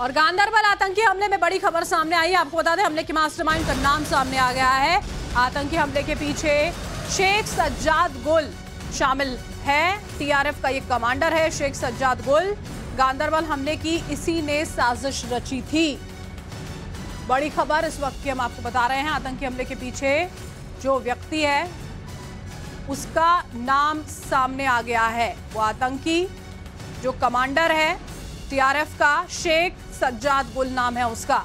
और गांदरबल आतंकी हमले में बड़ी खबर सामने आई है। आपको बता दें हमले के मास्टरमाइंड का नाम सामने आ गया है। आतंकी हमले के पीछे शेख सज्जाद गुल शामिल है। टीआरएफ का ये कमांडर है शेख सज्जाद गुल। गांदरबल हमले की इसी ने साजिश रची थी। बड़ी खबर इस वक्त की हम आपको बता रहे हैं। आतंकी हमले के पीछे जो व्यक्ति है उसका नाम सामने आ गया है। वो आतंकी जो कमांडर है टीआरएफ का, शेख सज्जाद गुल नाम है उसका।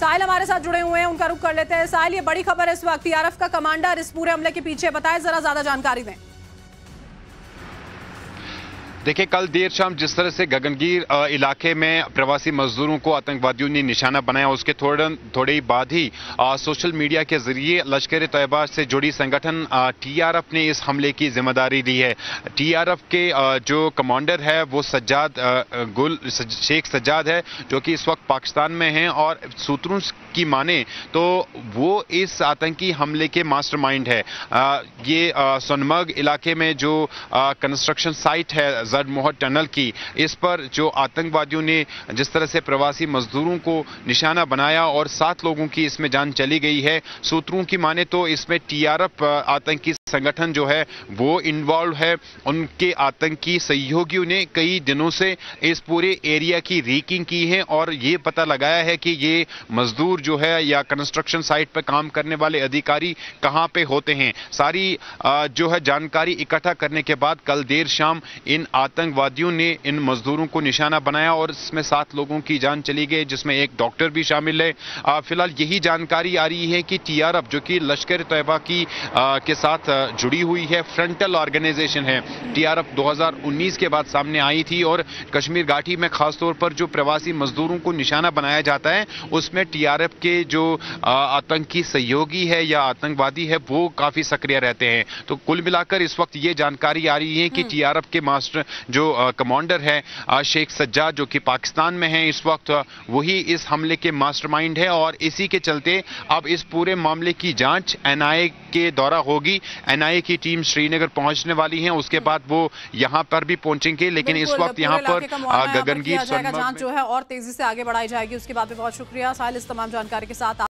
साहिल हमारे साथ जुड़े हुए हैं, उनका रुख कर लेते हैं। साहिल, ये बड़ी खबर है इस वक्त, टीआरएफ का कमांडर इस पूरे हमले के पीछे, बताएं जरा, ज्यादा जानकारी दें। देखिए, कल देर शाम जिस तरह से गगनगीर इलाके में प्रवासी मजदूरों को आतंकवादियों ने निशाना बनाया, उसके थोड़े ही बाद ही सोशल मीडिया के जरिए लश्कर-ए-तैयबा से जुड़ी संगठन टीआरएफ ने इस हमले की जिम्मेदारी ली है। टीआरएफ के जो कमांडर है वो शेख सज्जाद है, जो कि इस वक्त पाकिस्तान में हैं, और सूत्रों की माने तो वो इस आतंकी हमले के मास्टरमाइंड है। ये सोनमर्ग इलाके में जो कंस्ट्रक्शन साइट है मोहर टनल की, इस पर जो आतंकवादियों ने जिस तरह से प्रवासी मजदूरों को निशाना बनाया और 7 लोगों की इसमें जान चली गई है, सूत्रों की माने तो इसमें टीआरएफ आतंकी संगठन जो है वो इन्वॉल्व है। उनके आतंकी सहयोगियों ने कई दिनों से इस पूरे एरिया की रेकिंग की है और ये पता लगाया है कि ये मजदूर जो है या कंस्ट्रक्शन साइट पर काम करने वाले अधिकारी कहाँ पे होते हैं। सारी जो है जानकारी इकट्ठा करने के बाद कल देर शाम इन आतंकवादियों ने इन मजदूरों को निशाना बनाया और इसमें 7 लोगों की जान चली गई, जिसमें एक डॉक्टर भी शामिल है। फिलहाल यही जानकारी आ रही है कि टीआरएफ जो कि लश्कर-ए-तैयबा के साथ जुड़ी हुई है, फ्रंटल ऑर्गेनाइजेशन है। टीआरएफ 2019 के बाद सामने आई थी और कश्मीर घाटी में खासतौर पर जो प्रवासी मजदूरों को निशाना बनाया जाता है उसमें टीआरएफ के जो आतंकी सहयोगी है या आतंकवादी है वो काफी सक्रिय रहते हैं। तो कुल मिलाकर इस वक्त ये जानकारी आ रही है कि टीआरएफ के मास्टर जो कमांडर है शेख सज्जाद, जो कि पाकिस्तान में है इस वक्त, वही इस हमले के मास्टरमाइंड है। और इसी के चलते अब इस पूरे मामले की जांच एनआईए के द्वारा होगी। एनआईए की टीम श्रीनगर पहुंचने वाली है, उसके बाद वो यहां पर भी पहुंचेंगे, लेकिन इस वक्त यहां पर गगनगीर जांच जो है और तेजी से आगे बढ़ाई जाएगी। उसके बाद भी बहुत शुक्रिया साहिल इस तमाम जानकारी के साथ।